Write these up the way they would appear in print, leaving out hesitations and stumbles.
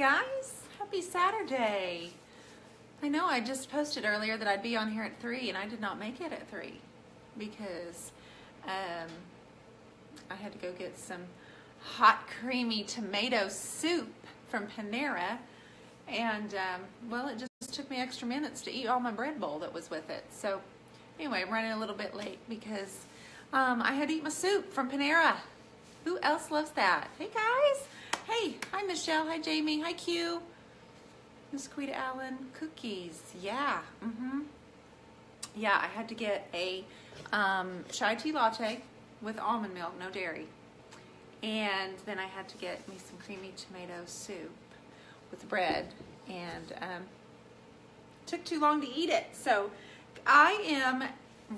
guys, happy Saturday. I know I just posted earlier that I'd be on here at 3 and I did not make it at 3 because I had to go get some hot creamy tomato soup from Panera, and well, it just took me extra minutes to eat all my bread bowl that was with it. So anyway, I'm running a little bit late because I had to eat my soup from Panera. Who else loves that? Hey guys. Hey, hi Michelle, hi Jamie, hi Q. Miss Quita Allen, cookies, yeah. Yeah, I had to get a chai tea latte with almond milk, no dairy. And then I had to get me some creamy tomato soup with bread, and took too long to eat it. So I am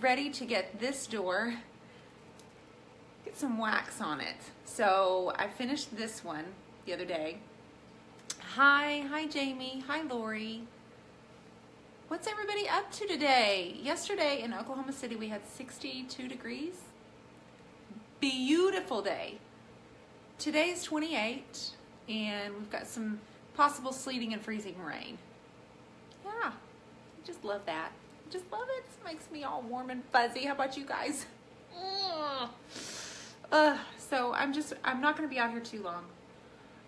ready to get this door, get some wax on it. So I finished this one the other day. Hi Jamie, hi Lori. What's everybody up to today? Yesterday in Oklahoma City we had 62 degrees. Beautiful day. Today's 28 and we've got some possible sleeting and freezing rain. Yeah, I just love that. I just love it. It makes me all warm and fuzzy. How about you guys? So I'm not gonna be out here too long,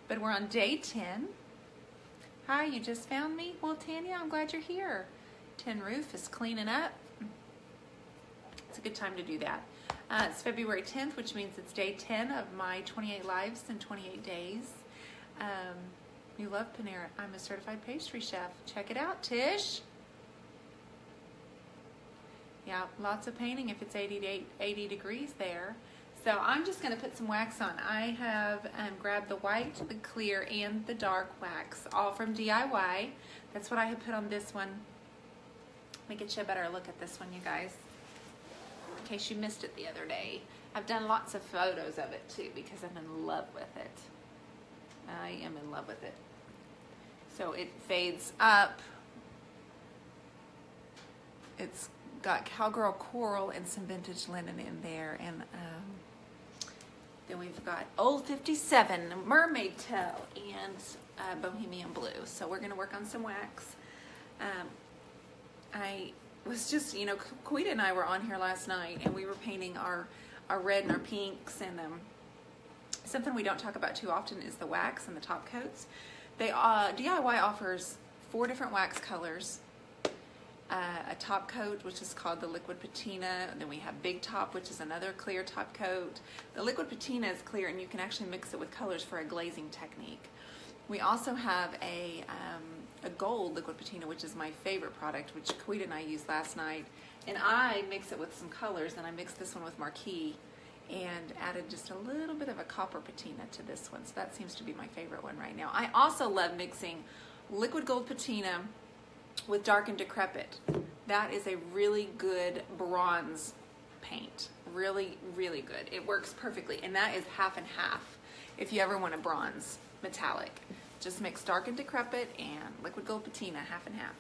but we're on day 10. Hi, you just found me? Well, Tanya, I'm glad you're here. Tin Roof is cleaning up. It's a good time to do that. It's February 10th, which means it's day 10 of my 28 lives in 28 days. You love Panera. I'm a certified pastry chef. Check it out, Tish. Yeah, lots of painting if it's 80 degrees there. So I'm just gonna put some wax on. I have grabbed the white, the clear, and the dark wax, all from DIY. That's what I had put on this one. Let me get you a better look at this one, you guys, in case you missed it the other day. I've done lots of photos of it too because I'm in love with it. I am in love with it. So it fades up. It's got cowgirl coral and some vintage linen in there, and then we've got Old 57, Mermaid Toe, and Bohemian Blue. So we're going to work on some wax. I was just, you know, Quita and I were on here last night, and we were painting our red and our pinks, and something we don't talk about too often is the wax and the top coats. DIY offers 4 different wax colors. A top coat, which is called the liquid patina, and then we have big top, which is another clear top coat. The liquid patina is clear, and you can actually mix it with colors for a glazing technique. We also have a gold liquid patina, which is my favorite product, which Quita and I used last night, and I mix it with some colors, and I mixed this one with Marquis and added just a little bit of a copper patina to this one, so that seems to be my favorite one right now. I also love mixing liquid gold patina with dark and decrepit. That is a really good bronze paint. Really, really good. It works perfectly, and that is half and half. If you ever want a bronze metallic, just mix dark and decrepit and liquid gold patina, half and half.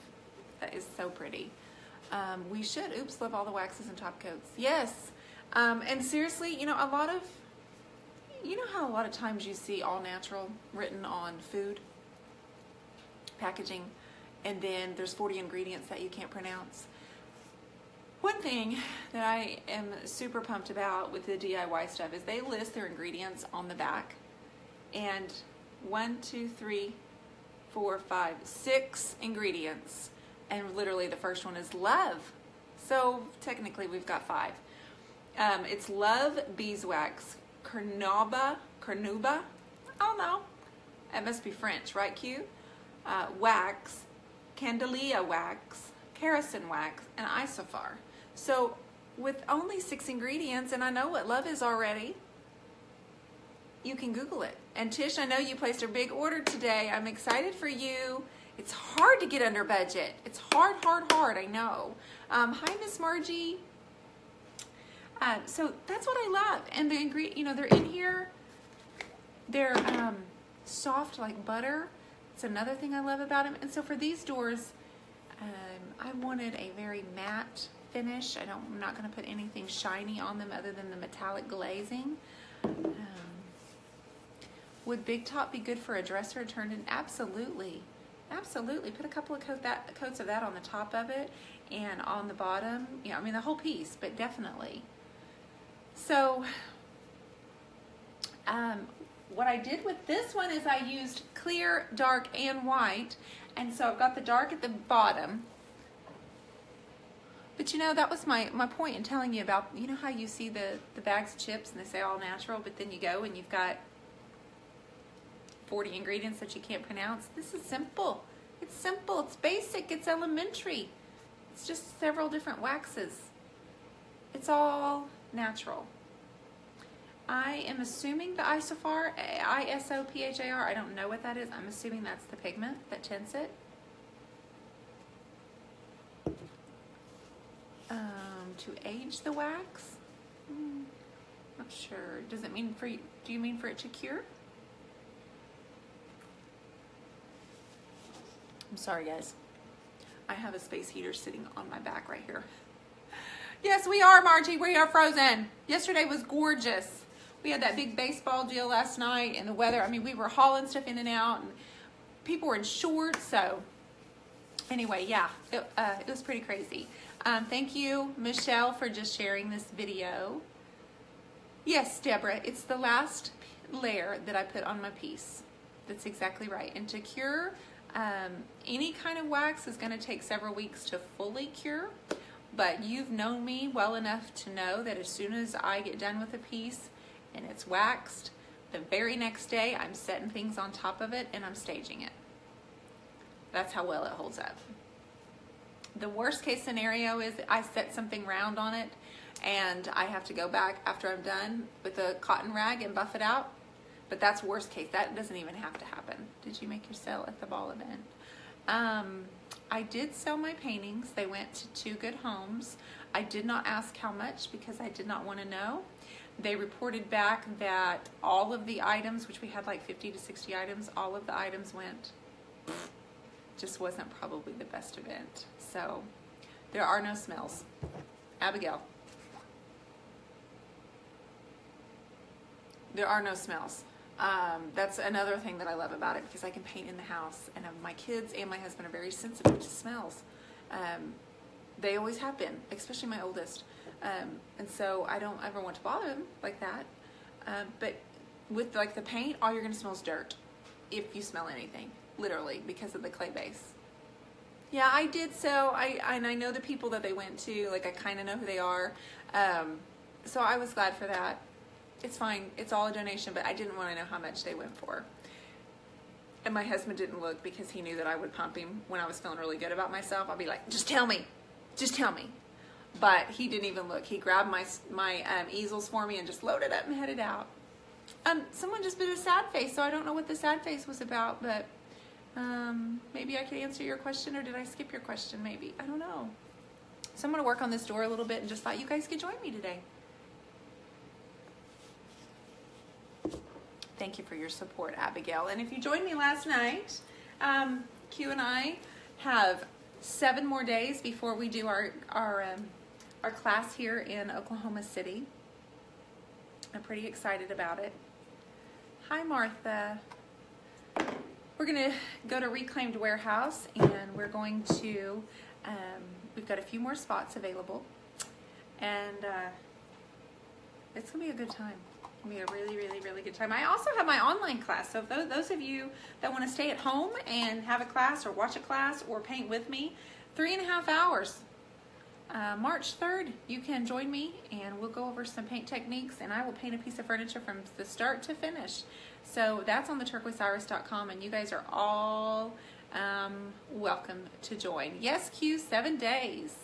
That is so pretty. We should, oops, love all the waxes and top coats. Yes, and seriously, you know, you know how a lot of times you see all natural written on food packaging, and then there's 40 ingredients that you can't pronounce. One thing that I am super pumped about with the DIY stuff is they list their ingredients on the back, and 6 ingredients, and literally the first one is love. So technically we've got 5. It's love, beeswax, carnauba, I don't know. That must be French, right Q? Wax, Candelia wax, kerosene wax, and isophar. So with only 6 ingredients, and I know what love is already, you can Google it. And Tish, I know you placed a big order today. I'm excited for you. It's hard to get under budget. It's hard, I know. Hi, Miss Margie. So that's what I love. And the ingredient, you know, they're in here. They're soft like butter. It's another thing I love about them. And so for these doors, I wanted a very matte finish. I'm not going to put anything shiny on them other than the metallic glazing. Would Big Top be good for a dresser or turned in? Absolutely. Absolutely. Put a couple of coats of that on the top of it and on the bottom. You know, I mean, the whole piece, but definitely. So what I did with this one is I used clear, dark, and white. And so I've got the dark at the bottom. But you know, that was my point in telling you about, you know how you see the bags of chips and they say all natural, but then you go and you've got 40 ingredients that you can't pronounce. This is simple. It's simple. It's basic. It's elementary. It's just several different waxes. It's all natural. I am assuming the isophar, I-S-O-P-H-A-R, I don't know what that is. I'm assuming that's the pigment that tints it. To age the wax? Not sure. Does it mean for, do you mean for it to cure? I'm sorry guys, I have a space heater sitting on my back right here. Yes, we are, Margie. We are frozen. Yesterday was gorgeous. We had that big baseball deal last night and the weather, I mean, we were hauling stuff in and out and people were in shorts. So anyway, yeah, it was pretty crazy. Thank you, Michelle, for just sharing this video. Yes, Deborah, it's the last layer that I put on my piece. That's exactly right. And to cure, any kind of wax is going to take several weeks to fully cure. But you've known me well enough to know that as soon as I get done with a piece, and it's waxed, the very next day I'm setting things on top of it and I'm staging it. That's how well it holds up. The worst case scenario is I set something round on it and I have to go back after I'm done with a cotton rag and buff it out, but that's worst case. That doesn't even have to happen. Did you make your sale at the ball event? I did sell my paintings. They went to two good homes. I did not ask how much because I did not want to know. They reported back that all of the items, which we had like 50 to 60 items, all of the items went, just wasn't probably the best event. So there are no smells. Abigail. There are no smells. That's another thing that I love about it because I can paint in the house and my kids and my husband are very sensitive to smells. They always have been, especially my oldest. And so I don't ever want to bother them like that. But with like the paint, all you're gonna smell is dirt if you smell anything, literally, because of the clay base. Yeah, I did so. I know the people that they went to, like I kind of know who they are. So I was glad for that. It's fine. It's all a donation, but I didn't want to know how much they went for. And my husband didn't look because he knew that I would pump him when I was feeling really good about myself. I'll be like, just tell me, just tell me. But he didn't even look. He grabbed my easels for me and just loaded up and headed out. Someone just did a sad face, so I don't know what the sad face was about, but maybe I could answer your question, or did I skip your question maybe? I don't know. So I'm going to work on this door a little bit and just thought you guys could join me today. Thank you for your support, Abigail. And if you joined me last night, Q and I have 7 more days before we do our class here in Oklahoma City. I'm pretty excited about it. Hi, Martha. We're gonna go to Reclaimed Warehouse and we're going to, we've got a few more spots available and it's gonna be a good time. It's gonna be a really, really, really good time. I also have my online class, so if those of you that wanna stay at home and have a class or watch a class or paint with me, 3.5 hours. March 3rd, you can join me and we'll go over some paint techniques and I will paint a piece of furniture from the start to finish. So that's on theturquoiseiris.com and you guys are all welcome to join. Yes, Q, 7 days.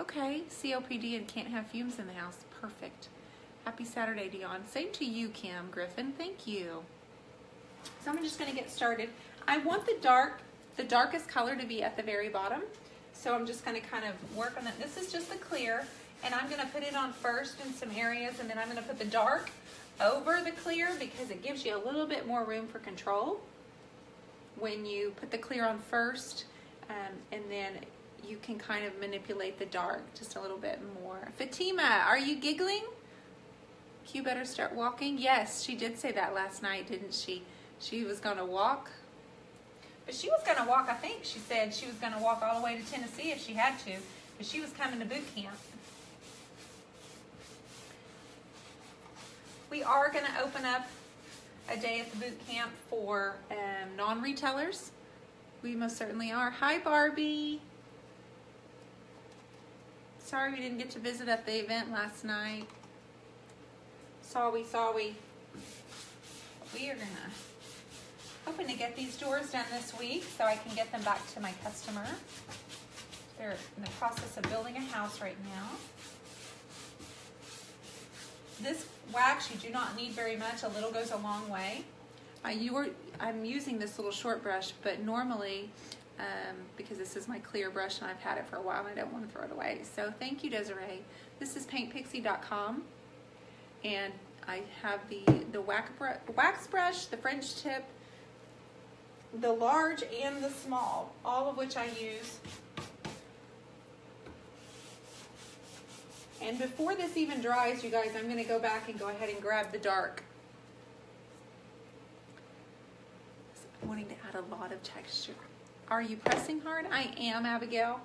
Okay, COPD and can't have fumes in the house. Perfect. Happy Saturday, Dion. Same to you, Kim Griffin. Thank you. So I'm just going to get started. I want the darkest color to be at the very bottom. So I'm just going to kind of work on that. This is just the clear, and I'm going to put it on first in some areas, and then I'm going to put the dark over the clear because it gives you a little bit more room for control when you put the clear on first, and then you can kind of manipulate the dark just a little bit more. Fatima, are you giggling? you better start walking. Yes, she did say that last night, didn't she? She was gonna walk. But she was gonna walk, I think she said she was gonna walk all the way to Tennessee if she had to, but she was coming to boot camp. We are gonna open up a day at the boot camp for non-retailers. We most certainly are. Hi, Barbie. Sorry we didn't get to visit at the event last night. Sorry. We are hoping to get these doors done this week so I can get them back to my customer. They're in the process of building a house right now. This wax you do not need very much. A little goes a long way. I'm using this little short brush, but normally, because this is my clear brush and I've had it for a while, I don't want to throw it away. So thank you, Desiree. This is paintpixie.com, and I have the wax brush, the French tip, the large and the small, all of which I use. And before this even dries, you guys, I'm going to go back and go ahead and grab the dark. I'm wanting to add a lot of texture. Are you pressing hard? I am, Abigail.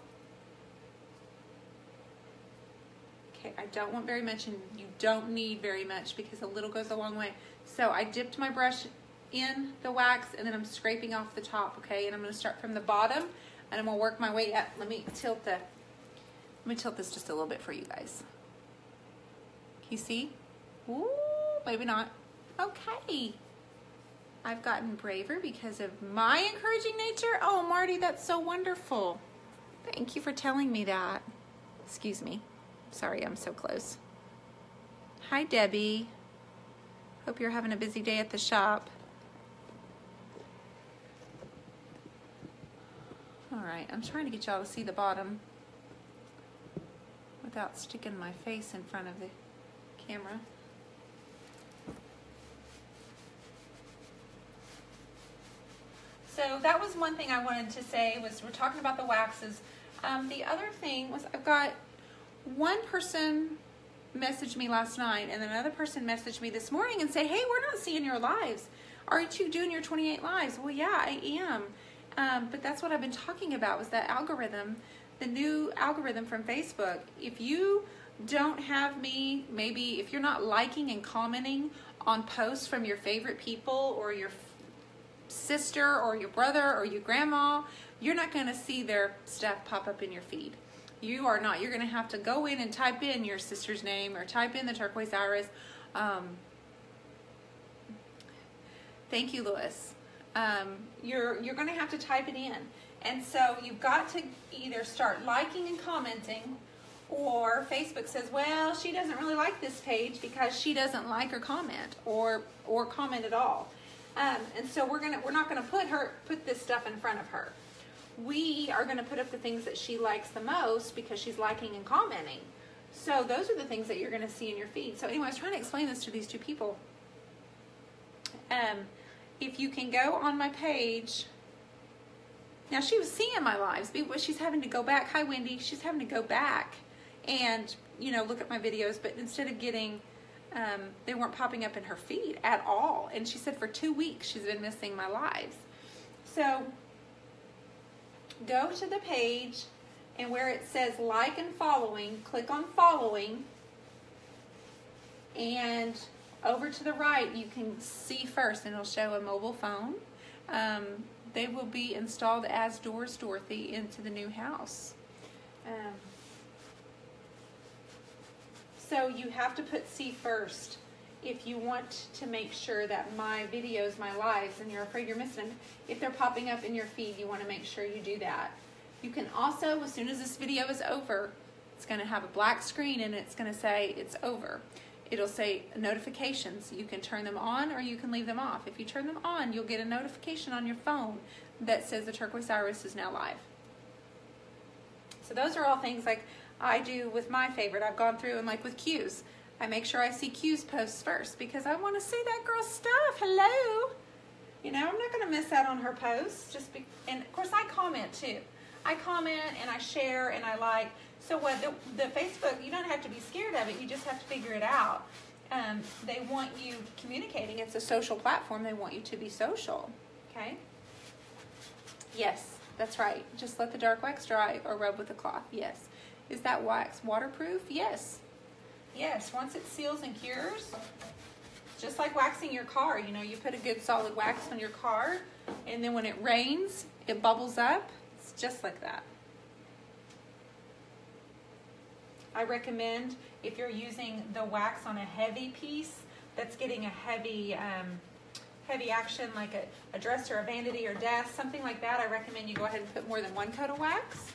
Okay, I don't want very much, and you don't need very much because a little goes a long way. So I dipped my brush in the wax, and then I'm scraping off the top, okay? And I'm going to start from the bottom, and I'm going to work my way up. Let me tilt this just a little bit for you guys. Can you see? Ooh, maybe not. Okay. I've gotten braver because of my encouraging nature. Oh, Marty, that's so wonderful. Thank you for telling me that. Excuse me. Sorry, I'm so close. Hi, Debbie. Hope you're having a busy day at the shop. All right, I'm trying to get y'all to see the bottom without sticking my face in front of the camera. So that was one thing I wanted to say was we're talking about the waxes. The other thing was I've got one person messaged me last night and another person messaged me this morning and say, hey, we're not seeing your lives. Aren't you doing your 28 lives? Well, yeah, I am. But that's what I've been talking about was that algorithm. The new algorithm from Facebook, if you don't have me, maybe if you're not liking and commenting on posts from your favorite people or your sister or your brother or your grandma, you're not going to see their stuff pop up in your feed. You are not. You're going to have to go in and type in your sister's name or type in the turquoise iris. Thank you, Lewis. You're going to have to type it in. And so you've got to either start liking and commenting, or Facebook says, well, she doesn't really like this page because she doesn't like or comment or comment at all. And so we're not gonna put this stuff in front of her. We are gonna put up the things that she likes the most because she's liking and commenting. So those are the things that you're gonna see in your feed. So anyway, I was trying to explain this to these two people. If you can go on my page. Now, she was seeing my lives, but she's having to go back. Hi, Wendy. She's having to go back and, you know, look at my videos. But instead of getting, they weren't popping up in her feed at all. And she said for 2 weeks she's been missing my lives. So go to the page, and where it says like and following, click on following. And over to the right, you can see first, and it'll show a mobile phone. They will be installed as doors, Dorothy, into the new house. So you have to put see first if you want to make sure that my videos, my lives, and you're afraid you're missing them, if they're popping up in your feed, you want to make sure you do that. You can also, as soon as this video is over, it's going to have a black screen and it's going to say it's over. It'll say notifications. You can turn them on or you can leave them off. If you turn them on, you'll get a notification on your phone that says the turquoise iris is now live. So those are all things like I do with my favorite. I've gone through and like with Q's, I make sure I see Q's posts first because I want to see that girl's stuff. Hello. You know, I'm not going to miss out on her posts. And of course I comment too. I comment and I share and I like. So what the Facebook, you don't have to be scared of it. You just have to figure it out. They want you communicating. It's a social platform. They want you to be social, okay? Yes, that's right. Just let the dark wax dry or rub with a cloth, yes. Is that wax waterproof? Yes. Yes, once it seals and cures, just like waxing your car, you know, you put a good solid wax on your car, and then when it rains, it bubbles up. It's just like that. I recommend if you're using the wax on a heavy piece that's getting a heavy heavy action, like a dresser, a vanity, or desk, something like that, I recommend you go ahead and put more than one coat of wax.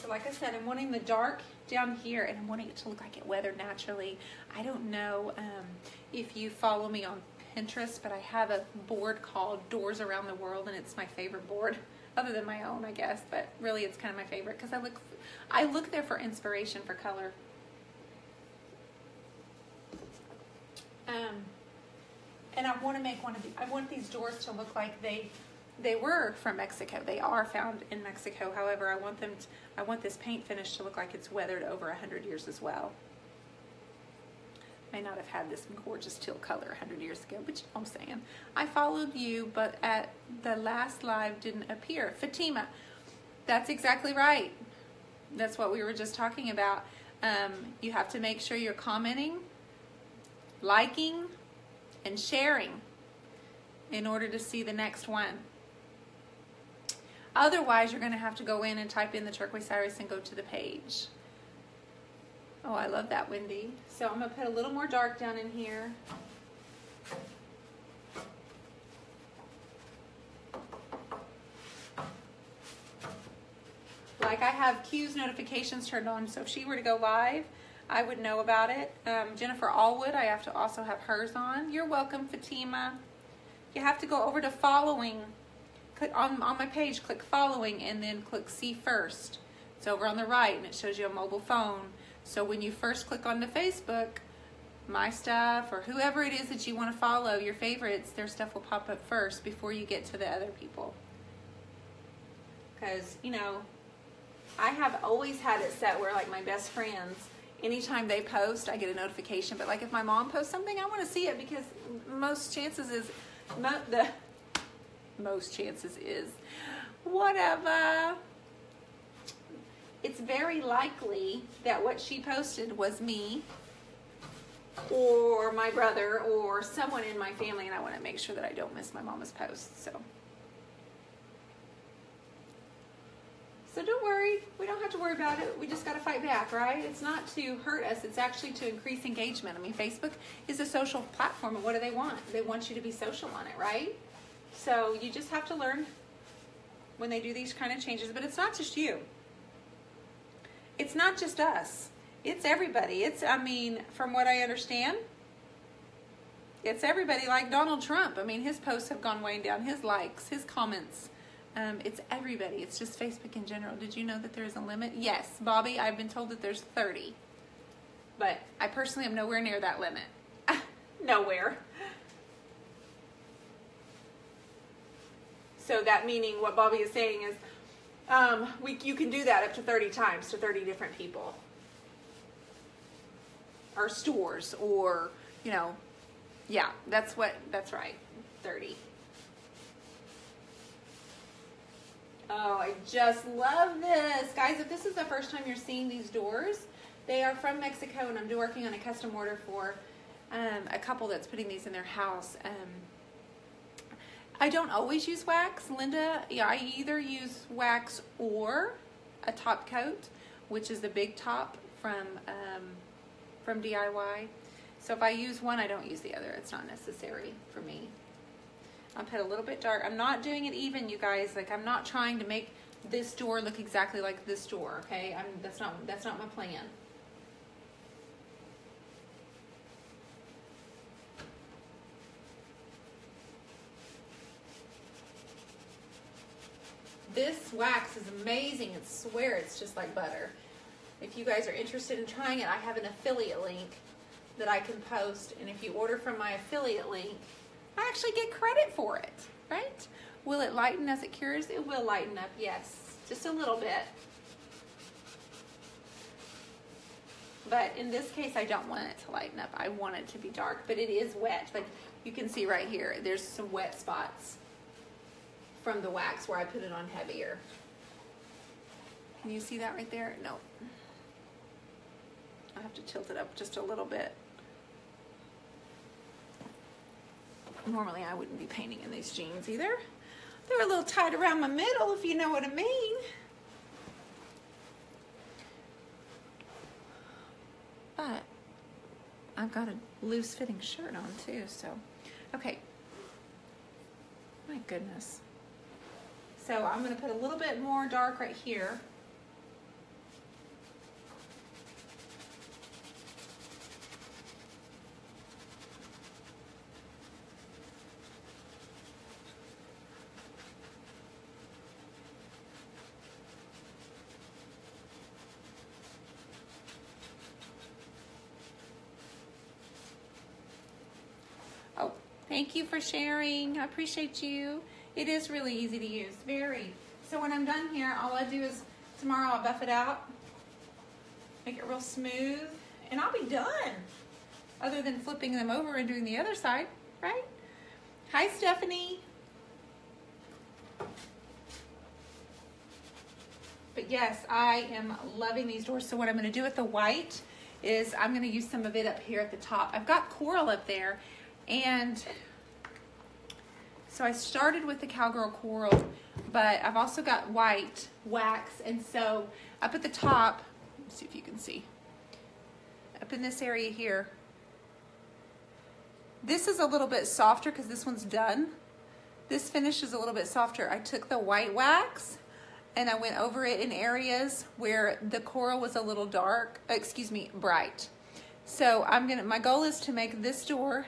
So like I said, I'm wanting the dark down here, and I'm wanting it to look like it weathered naturally. I don't know if you follow me on Pinterest, but I have a board called Doors Around the World, and it's my favorite board. Other than my own, I guess, but really it's kind of my favorite because I look there for inspiration for color. And I want to make one of these, I want these doors to look like they were from Mexico. They are found in Mexico. However, I want them to, I want this paint finish to look like it's weathered over 100 years as well. May not have had this gorgeous teal color 100 years ago, but you know what I'm saying. I followed you, but at the last live didn't appear. Fatima, that's exactly right. That's what we were just talking about. You have to make sure you're commenting, liking, and sharing in order to see the next one. Otherwise, you're going to have to go in and type in the Turquoise Iris and go to the page. Oh, I love that, Wendy. So I'm going to put a little more dark down in here. Like I have Q's notifications turned on, so if she were to go live, I would know about it. Jennifer Allwood, I have to also have hers on. You're welcome, Fatima. You have to go over to following. Click on my page, click following, and then click see first. It's over on the right, and it shows you a mobile phone. So when you first click on the Facebook, my stuff, or whoever it is that you want to follow, your favorites, their stuff will pop up first before you get to the other people. Because, you know, I have always had it set where, like, my best friends, anytime they post, I get a notification. But, like, if my mom posts something, I want to see it because most chances is, whatever. It's very likely that what she posted was me or my brother or someone in my family, and I want to make sure that I don't miss my mama's post. So don't worry. We don't have to worry about it. We just got to fight back, right? It's not to hurt us. It's actually to increase engagement. I mean, Facebook is a social platform, and what do they want? They want you to be social on it, right? So you just have to learn when they do these kind of changes, but it's not just you. It's not just us. It's everybody. It's, I mean, from what I understand, it's everybody, like Donald Trump. I mean, his posts have gone way down, his likes, his comments. It's everybody. It's just Facebook in general. Did you know that there is a limit? Yes, Bobby, I've been told that there's 30. But I personally am nowhere near that limit. Nowhere. So that meaning what Bobby is saying is, you can do that up to 30 times to 30 different people or stores or, you know, yeah, that's right. 30. Oh, I just love this. Guys, if this is the first time you're seeing these doors, they are from Mexico, and I'm working on a custom order for a couple that's putting these in their house. I don't always use wax, Linda. Yeah, I either use wax or a top coat, which is the big top from DIY. So if I use one, I don't use the other. It's not necessary for me. I'll put a little bit dark. I'm not doing it even, you guys. Like, I'm not trying to make this door look exactly like this door, okay? That's not my plan. This wax is amazing. I swear it's just like butter. If you guys are interested in trying it, I have an affiliate link that I can post. And if you order from my affiliate link, I actually get credit for it, right? Will it lighten as it cures? It will lighten up, yes. Just a little bit. But in this case, I don't want it to lighten up. I want it to be dark, but it is wet. Like you can see right here, there's some wet spots from the wax where I put it on heavier. Can you see that right there? No. I have to tilt it up just a little bit. Normally I wouldn't be painting in these jeans either. They're a little tight around my middle, if you know what I mean. But I've got a loose fitting shirt on too, so, okay. My goodness. So I'm gonna put a little bit more dark right here. Thank you for sharing. I appreciate you. It is really easy to use, very. So when I'm done here, all I do is tomorrow I'll buff it out, make it real smooth, and I'll be done. Other than flipping them over and doing the other side, right? Hi, Stephanie. But yes, I am loving these doors. So what I'm gonna do with the white is I'm gonna use some of it up here at the top. I've got coral up there. And so I started with the cowgirl coral, but I've also got white wax. And so up at the top, let's see if you can see, up in this area here, this is a little bit softer because this one's done. This finish is a little bit softer. I took the white wax and I went over it in areas where the coral was a little dark, excuse me, bright. So I'm gonna, my goal is to make this door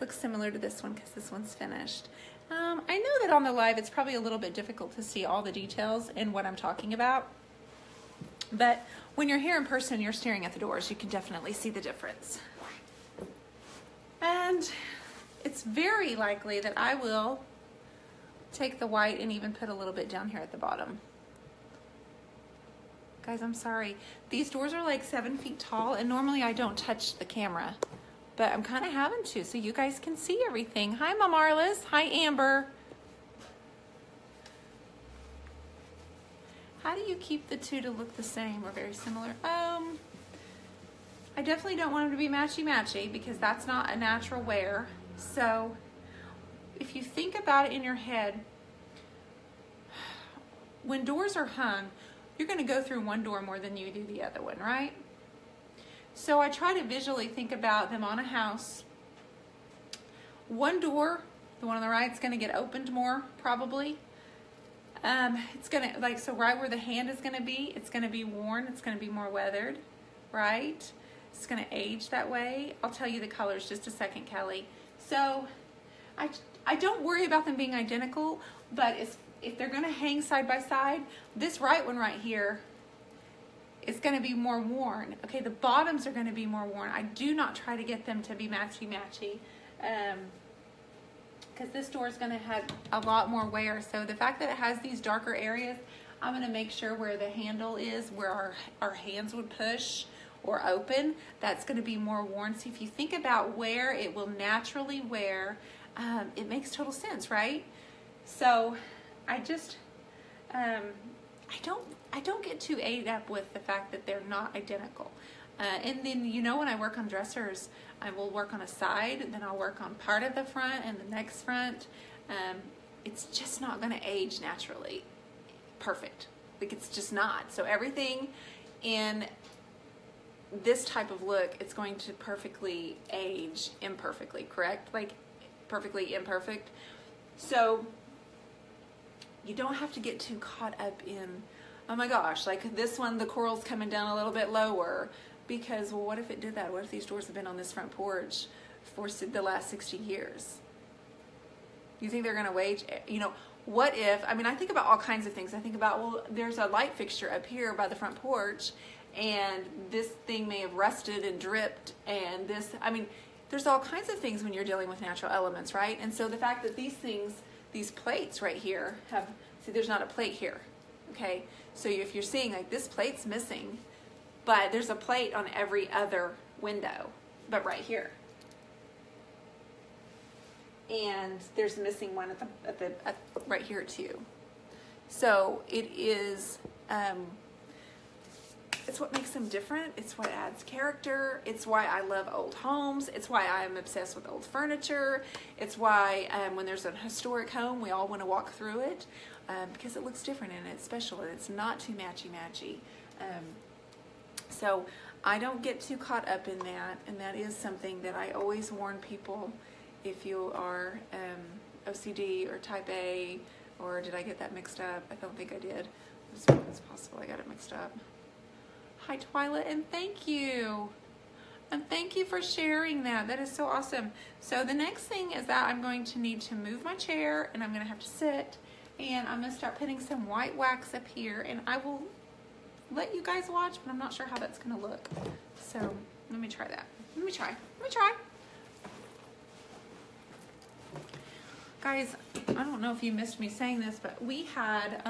looks similar to this one because this one's finished. I know that on the live it's probably a little bit difficult to see all the details and what I'm talking about, but when you're here in person, you're staring at the doors, you can definitely see the difference. And it's very likely that I will take the white and even put a little bit down here at the bottom. Guys, I'm sorry. These doors are like 7 feet tall and normally I don't touch the camera, but I'm kind of having to so you guys can see everything. Hi, Mom Arlis. Hi, Amber. How do you keep the two to look the same or very similar? I definitely don't want them to be matchy-matchy because that's not a natural wear. So if you think about it in your head, when doors are hung, you're gonna go through one door more than you do the other one, right? So I try to visually think about them on a house. One door, the one on the right, is going to get opened more probably. It's going to, like, so right where the hand is going to be, it's going to be worn. It's going to be more weathered, right? It's going to age that way. I'll tell you the colors just a second, Kelly. So I don't worry about them being identical, but if they're going to hang side by side, this right one right here, it's going to be more worn. Okay, the bottoms are going to be more worn. I do not try to get them to be matchy-matchy because this door is going to have a lot more wear. So the fact that it has these darker areas, I'm going to make sure where the handle is, where our hands would push or open, that's going to be more worn. So if you think about where it will naturally wear, it makes total sense, right? So I just, I don't get too ate up with the fact that they're not identical. And then, you know, when I work on dressers, I will work on a side, then I'll work on part of the front and the next front. It's just not gonna age naturally perfect. Like, it's just not. So everything in this type of look, it's going to perfectly age imperfectly, correct? Like, perfectly imperfect. So you don't have to get too caught up in, oh my gosh, like this one, the coral's coming down a little bit lower because, well, what if it did that? What if these doors have been on this front porch for the last 60 years? You think they're gonna wage, you know, what if, I mean, I think about all kinds of things. I think about, well, there's a light fixture up here by the front porch and this thing may have rusted and dripped and this, I mean, there's all kinds of things when you're dealing with natural elements, right? And so the fact that these things, these plates right here have, see, there's not a plate here, okay? So if you're seeing, like, this plate's missing, but there's a plate on every other window, but right here. And there's missing one at right here too. So it is, it's what makes them different. It's what adds character. It's why I love old homes. It's why I'm obsessed with old furniture. It's why when there's a historic home, we all want to walk through it because it looks different and it's special and it's not too matchy-matchy. So I don't get too caught up in that, and that is something that I always warn people. If you are OCD or type A, or did I get that mixed up? I don't think I did. It's possible I got it mixed up. Hi, Twyla, and thank you. And thank you for sharing that. That is so awesome. So the next thing is that I'm going to need to move my chair, and I'm going to have to sit, and I'm going to start putting some white wax up here, and I will let you guys watch, but I'm not sure how that's going to look. So let me try that. Let me try. Guys, I don't know if you missed me saying this, but we had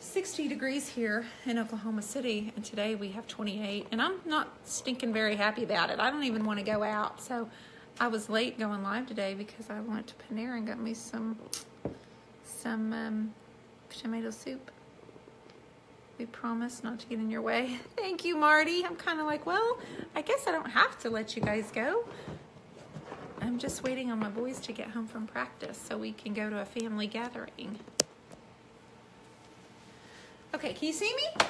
60 degrees here in Oklahoma City, and today we have 28, and I'm not stinking very happy about it. I don't even want to go out, so I was late going live today because I went to Panera and got me some tomato soup. We promise not to get in your way. Thank you, Marty. I'm kind of like, well, I guess I don't have to let you guys go. I'm just waiting on my boys to get home from practice so we can go to a family gathering. Okay, can you see me?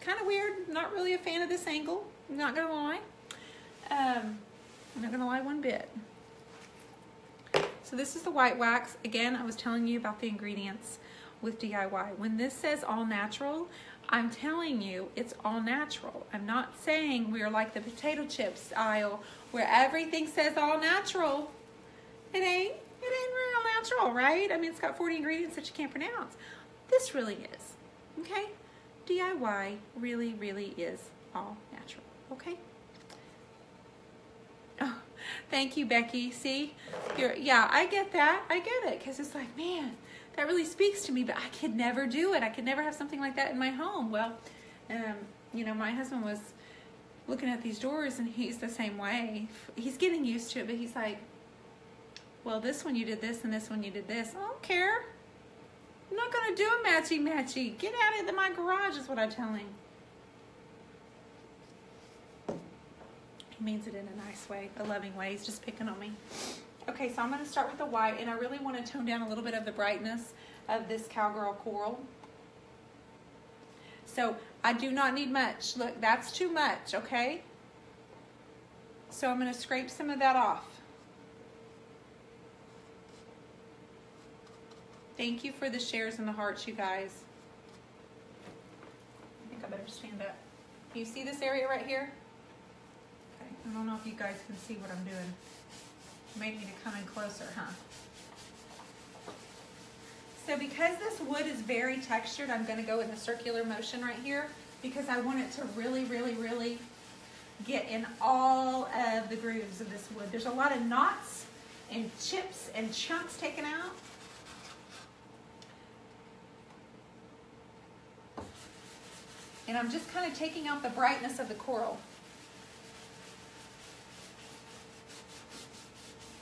Kind of weird. Not really a fan of this angle. Not gonna lie. I'm not gonna lie one bit. So this is the white wax. Again, I was telling you about the ingredients with DIY. When this says all natural, I'm telling you, it's all natural. I'm not saying we're like the potato chips aisle where everything says all natural. It ain't real natural, right? I mean, it's got 40 ingredients that you can't pronounce. This really is, okay? DIY really, really is all natural, okay? Oh, thank you, Becky. See, yeah, I get that. I get it, because it's like, man, that really speaks to me, but I could never do it. I could never have something like that in my home. Well, you know, my husband was looking at these doors, and he's the same way. He's getting used to it, but he's like, well, this one you did this, and this one you did this. I don't care. I'm not going to do a matchy-matchy. Get out of my garage is what I tell him. He means it in a nice way, a loving way. He's just picking on me. Okay, so I'm going to start with the white, and I really want to tone down a little bit of the brightness of this cowgirl coral. So I do not need much. Look, that's too much, okay? So I'm going to scrape some of that off. Thank you for the shares and the hearts, you guys. I think I better stand up. You see this area right here? Okay, I don't know if you guys can see what I'm doing. Made me to come in closer, huh? So because this wood is very textured, I'm going to go in the circular motion right here because I want it to really, really, really get in all of the grooves of this wood. There's a lot of knots and chips and chunks taken out. And I'm just kind of taking out the brightness of the coral.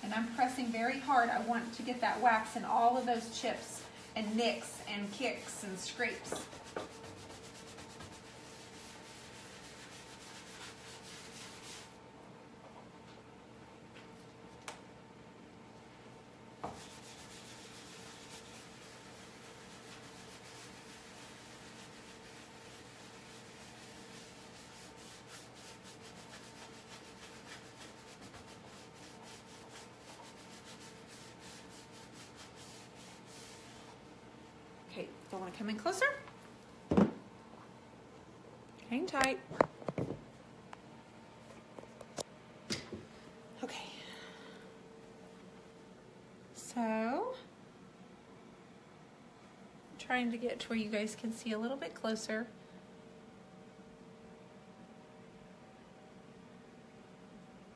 And I'm pressing very hard. I want to get that wax in all of those chips and nicks and kicks and scrapes. I want to come in closer. Hang tight. Okay. So, I'm trying to get to where you guys can see a little bit closer.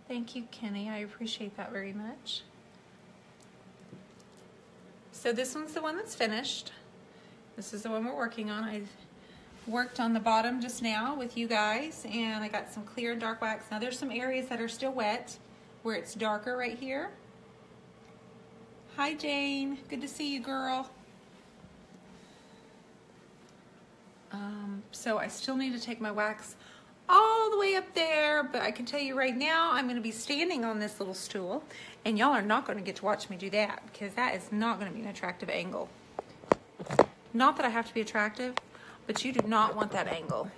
Thank you, Kenny. I appreciate that very much. So this one's the one that's finished. This is the one we're working on. I worked on the bottom just now with you guys, and I got some clear and dark wax. Now there's some areas that are still wet where it's darker right here. Hi Jane, good to see you, girl. So I still need to take my wax all the way up there, but I can tell you right now I'm going to be standing on this little stool, and y'all are not going to get to watch me do that because that is not going to be an attractive angle. Not that I have to be attractive, but you do not want that angle.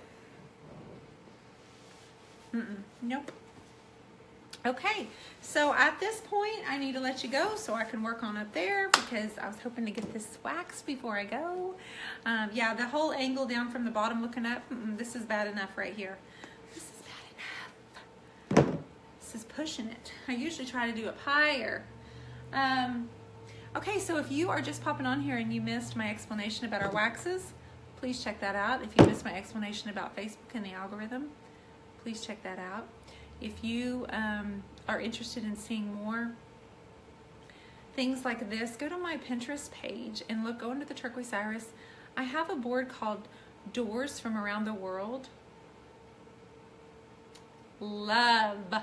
Nope. Okay, so at this point I need to let you go so I can work on up there because I was hoping to get this wax before I go. Yeah, the whole angle down from the bottom looking up, this is bad enough right here. This is bad enough. This is pushing it. I usually try to do up higher. Okay, so if you are just popping on here and you missed my explanation about our waxes, please check that out. If you missed my explanation about Facebook and the algorithm, please check that out. If you are interested in seeing more things like this, go to my Pinterest page and look, go into The Turquoise Iris. I have a board called Doors from Around the World. Love. But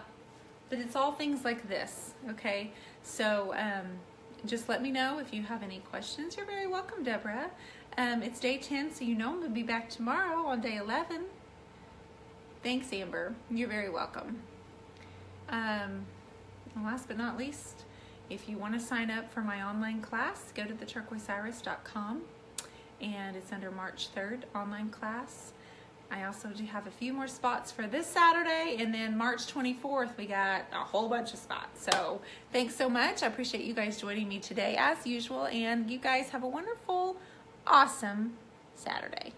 it's all things like this, okay? So just let me know if you have any questions. You're very welcome, Deborah. It's day 10, so you know I'm going to be back tomorrow on day 11. Thanks, Amber. You're very welcome. And last but not least, if you want to sign up for my online class, go to theturquoiseiris.com, and it's under March 3rd online class. I also do have a few more spots for this Saturday, and then March 24th we got a whole bunch of spots. So thanks so much. I appreciate you guys joining me today as usual, and you guys have a wonderful, awesome Saturday.